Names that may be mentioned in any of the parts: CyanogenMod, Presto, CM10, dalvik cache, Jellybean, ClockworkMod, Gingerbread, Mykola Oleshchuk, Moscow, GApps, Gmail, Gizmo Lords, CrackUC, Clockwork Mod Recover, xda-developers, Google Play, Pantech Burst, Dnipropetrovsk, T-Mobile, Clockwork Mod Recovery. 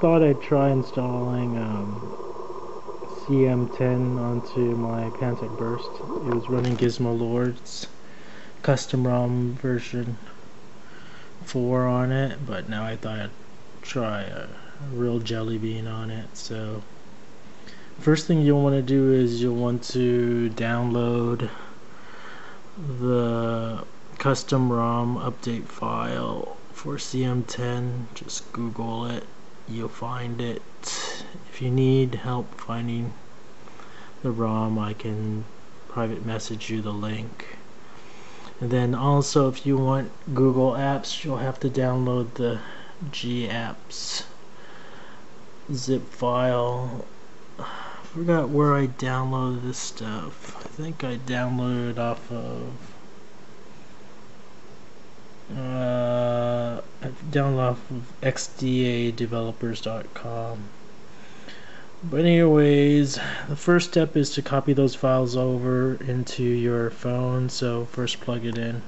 thought I'd try installing CM10 onto my Pantech Burst. It was running Gizmo Lords custom ROM version 4 on it, but now I thought I'd try a real Jellybean on it. So first thing you'll want to do is you'll want to download the custom ROM update file for CM10. Just Google it, you'll find it. If you need help finding the ROM, I can private message you the link. And then also, if you want Google Apps, you'll have to download the GApps zip file. I forgot where I downloaded this stuff. I think I downloaded off of xda-developers.com. But anyways, the first step is to copy those files over into your phone. So first plug it in.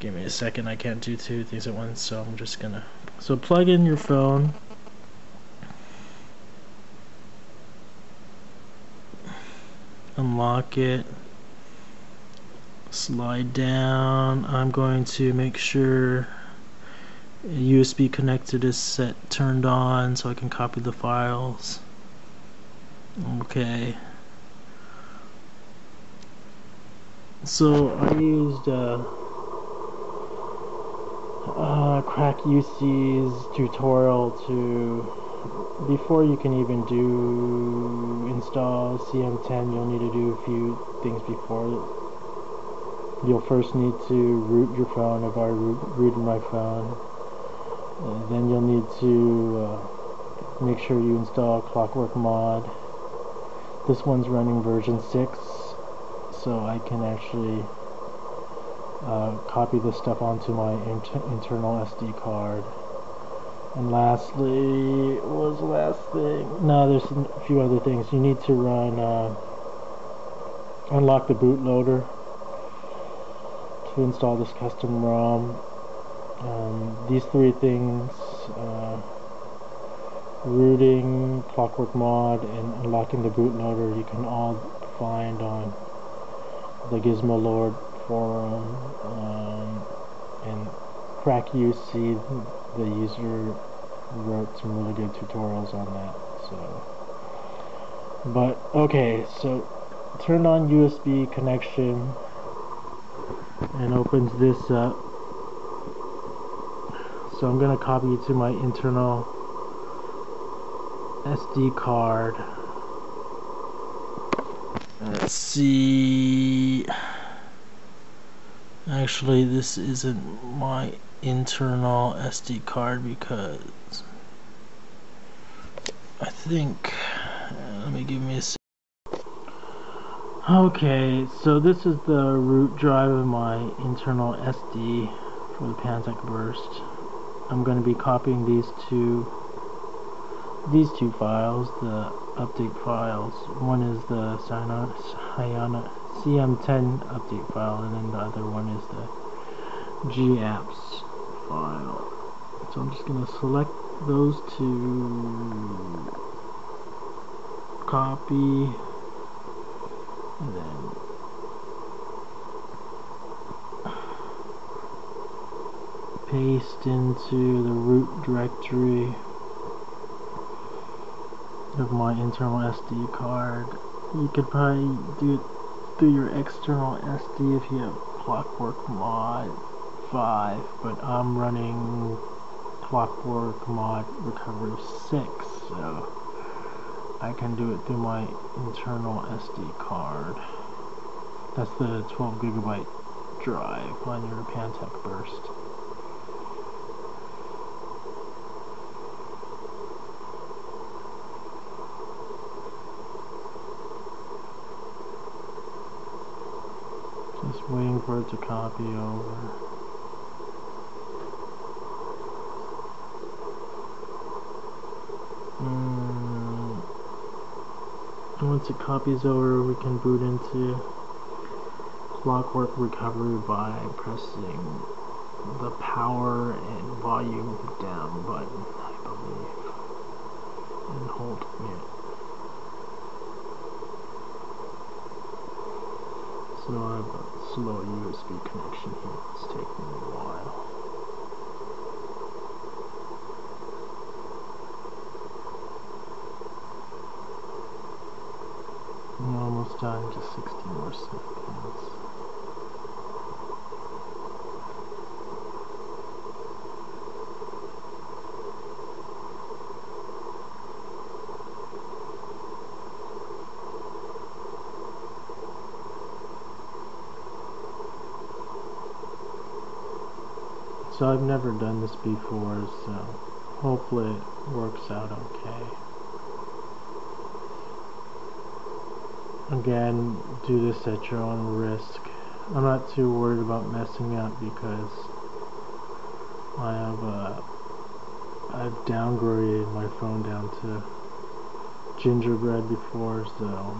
Give me a second, I can't do two things at once, so I'm just gonna... So plug in your phone. Unlock it. Slide down. I'm going to make sure USB connector is set, turned on, so I can copy the files. Okay. So I used CrackUC's tutorial to, before you can even do install CM10, you'll need to do a few things before. You'll first need to root your phone. I've already rooted my phone. And then you'll need to make sure you install Clockwork Mod. This one's running version 6, so I can actually copy this stuff onto my internal SD card. And lastly, what was the last thing? No, there's a few other things. You need to run, unlock the bootloader to install this custom ROM. These three things, rooting, Clockwork Mod, and unlocking the bootloader, you can all find on the Gizmo Lord forum, and CrackUC, the user, wrote some really good tutorials on that. So, but okay, so turn on USB connection and opens this up. So I'm going to copy it to my internal SD card. Let's see. Actually, this isn't my internal SD card because I think... let me give me a second. Okay, so this is the root drive of my internal SD for the Pantech Burst. I'm going to be copying these two files, the update files. One is the CM10 update file, and then the other one is the GApps file. So I'm just going to select those two, copy, and then paste into the root directory of my internal SD card. You could probably do it through your external SD if you have Clockwork Mod 5, but I'm running Clockwork Mod Recovery 6, so I can do it through my internal SD card. That's the 12 GB drive on your Pantech Burst. Just waiting for it to copy over. And once it copies over, we can boot into Clockwork Recovery by pressing the power and volume down button, I believe. on hold. Weird. So now I have a slow USB connection here. It's taking a while. We're almost down to 60 more seconds. So I've never done this before, so hopefully it works out okay. Again, do this at your own risk. I'm not too worried about messing up because I've downgraded my phone down to Gingerbread before, so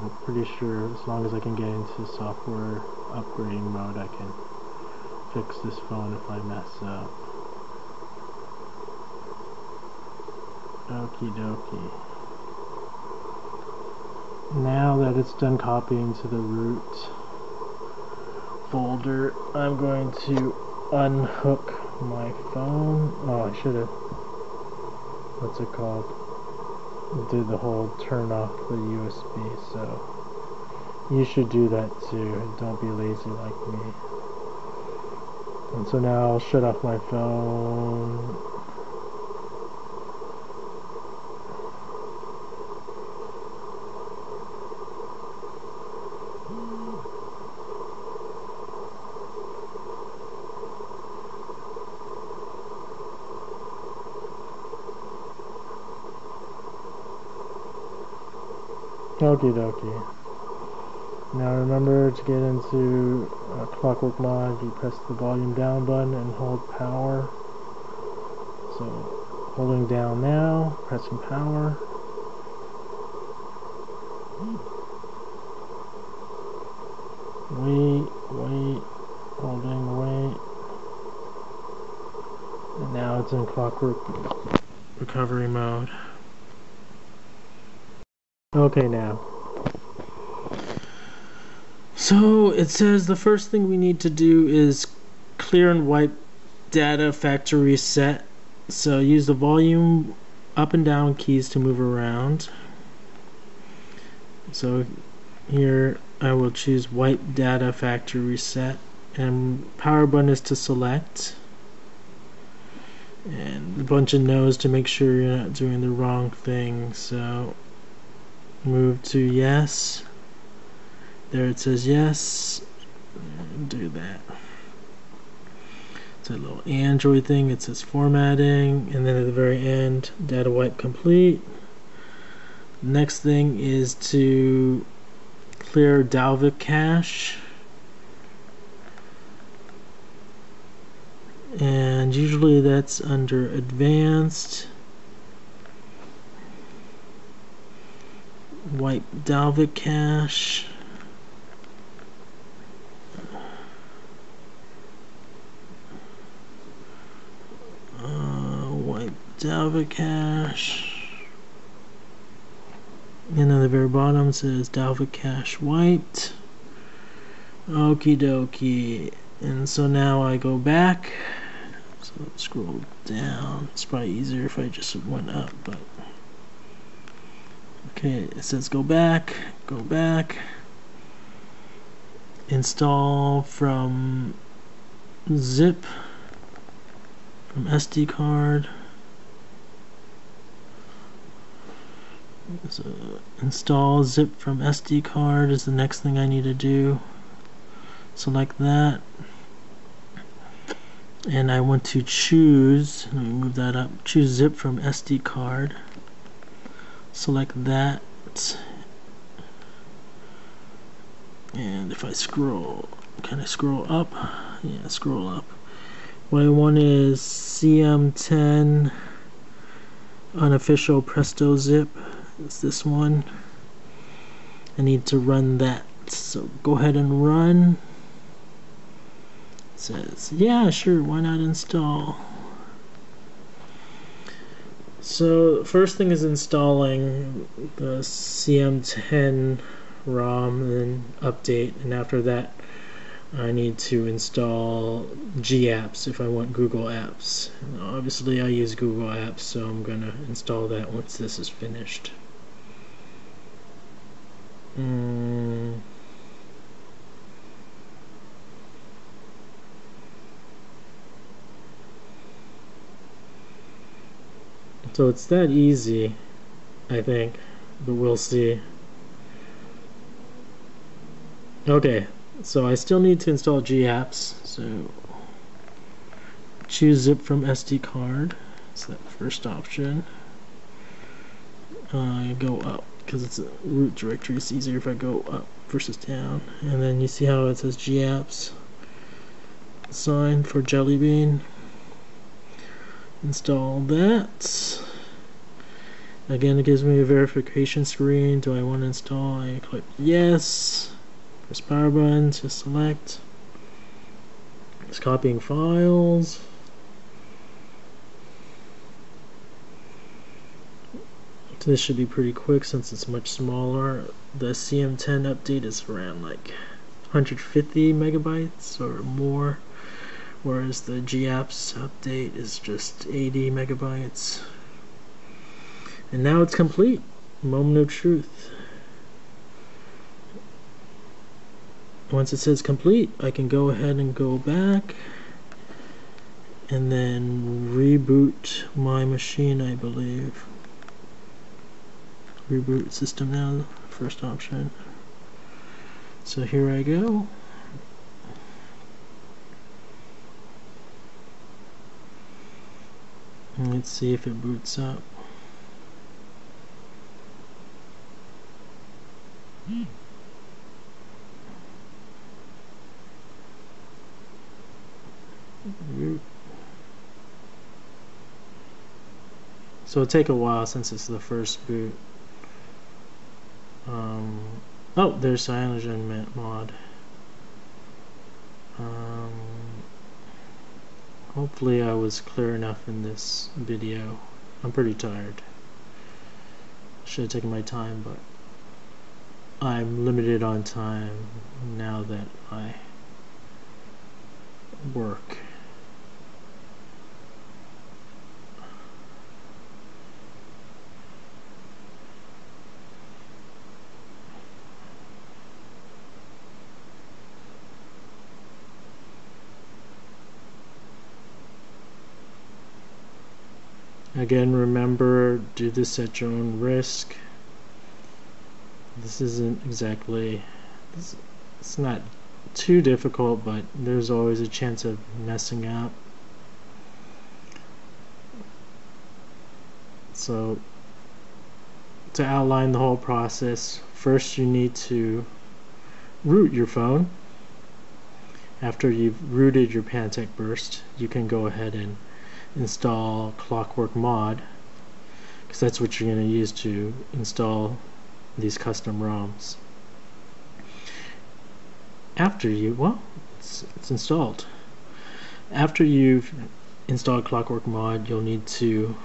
I'm pretty sure as long as I can get into software upgrading mode, I can fix this phone if I mess up. Okie dokie. Now that it's done copying to the root folder, I'm going to unhook my phone. Oh, I should have, what's it called, did the whole turn off the USB, so you should do that too. Don't be lazy like me. And so now I'll shut off my phone. Okie dokie. Now remember to get into Clockwork Mod, you press the volume down button and hold power. So holding down now, pressing power. Wait, holding wait. And now it's in Clockwork Recovery mode. Okay now. So it says the first thing we need to do is clear and wipe data factory set. So use the volume up and down keys to move around. So here I will choose wipe data factory reset, and power button is to select, and a bunch of no's to make sure you're not doing the wrong thing. So move to yes. There it says yes, do that. It's a little Android thing, it says formatting, and then at the very end, data wipe complete. Next thing is to clear dalvik cache. And usually that's under advanced. Wipe dalvik cache. Dalvik cache, and at the very bottom says dalvik cache wiped. Okie dokie. And so now I go back, so let's scroll down. It's probably easier if I just went up, but okay, it says go back, install from zip, from SD card. So install zip from SD card is the next thing I need to do. Select that, and I want to choose, let me move that up, choose zip from SD card, select that, and if I scroll, can I scroll up? Yeah, scroll up. What I want is CM10 unofficial Presto zip. It's this one. I need to run that, so go ahead and run. It says yeah, sure, why not install. So the first thing is installing the CM10 ROM and then update, and after that I need to install GApps if I want Google Apps. And obviously I use Google Apps, so I'm going to install that once this is finished. So it's that easy, I think, but we'll see. Okay, so I still need to install GApps, so choose zip from SD card. It's that first option. Go up, because it's a root directory, it's easier if I go up versus down. And then you see how it says GApps, sign for Jellybean. Install that. Again, it gives me a verification screen. Do I want to install? I click yes. Press power button to select. It's copying files. This should be pretty quick since it's much smaller. The CM10 update is around like 150 megabytes or more, whereas the GApps update is just 80 megabytes. And now it's complete. Moment of truth. Once it says complete, I can go ahead and go back and then reboot my machine, I believe. Reboot system now, first option. So here I go. Let's see if it boots up. So it'll take a while since it's the first boot. Oh, there's CyanogenMod. Hopefully I was clear enough in this video. I'm pretty tired. Should have taken my time, but I'm limited on time now that I work. Again, remember, do this at your own risk. This isn't exactly, it's not too difficult, but there's always a chance of messing up. So, to outline the whole process, first you need to root your phone. After you've rooted your Pantech Burst, you can go ahead and install ClockworkMod, because that's what you're going to use to install these custom ROMs. After you, well, it's installed. After you've installed ClockworkMod, you'll need to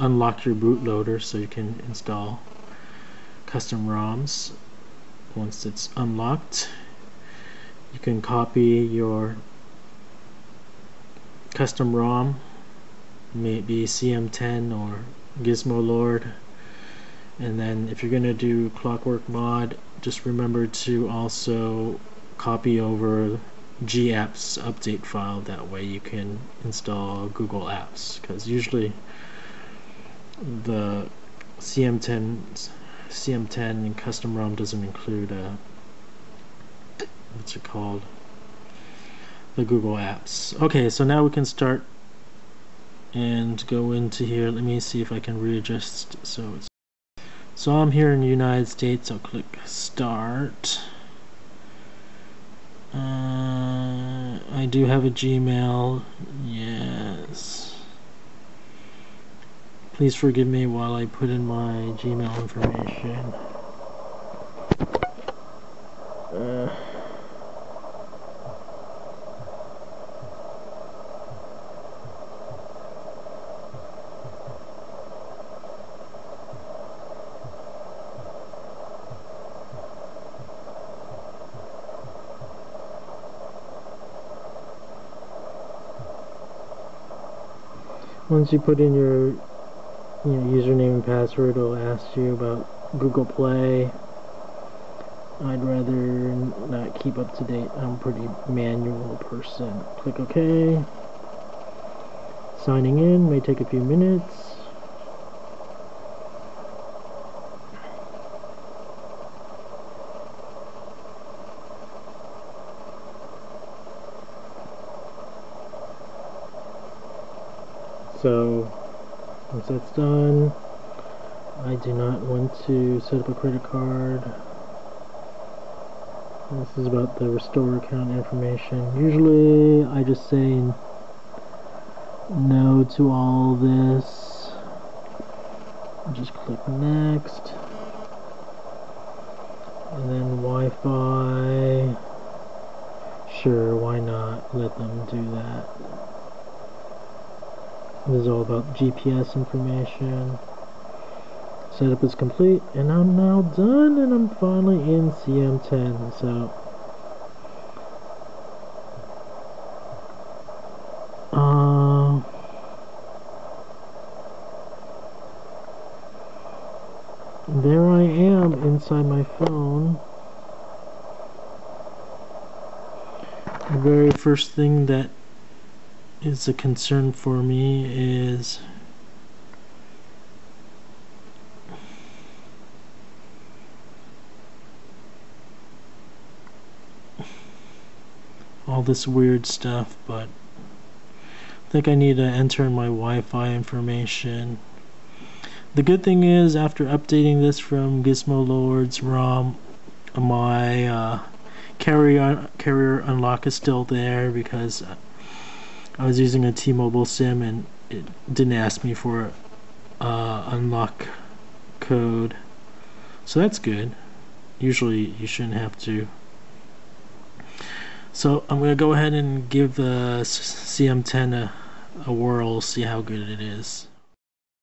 unlock your bootloader so you can install custom ROMs. Once it's unlocked, you can copy your custom ROM, maybe CM10 or Gizmo Lord, and then if you're going to do ClockworkMod, just remember to also copy over GApps update file. That way you can install Google Apps, because usually the CM10 and custom ROM doesn't include the Google Apps. Okay, so now we can start and go into here. Let me see if I can readjust. So I'm here in the United States. I'll click Start. I do have a Gmail. Yes. Please forgive me while I put in my Gmail information. Once you put in your username and password, it'll ask you about Google Play. I'd rather not keep up to date. I'm a pretty manual person. Click OK. Signing in may take a few minutes. So once that's done, I do not want to set up a credit card. This is about the restore account information. Usually I just say no to all this. Just click next. And then Wi-Fi. Sure, why not let them do that? This is all about GPS information. Setup is complete, and I'm now done, and I'm finally in CM10. So there I am inside my phone. The very first thing that is a concern for me is all this weird stuff, but I think I need to enter my Wi-Fi information. The good thing is, after updating this from Gizmo Lords ROM, my carrier unlock is still there, because I was using a T-Mobile SIM and it didn't ask me for unlock code, so that's good. Usually you shouldn't have to. So I'm going to go ahead and give the CM10 a whirl, see how good it is.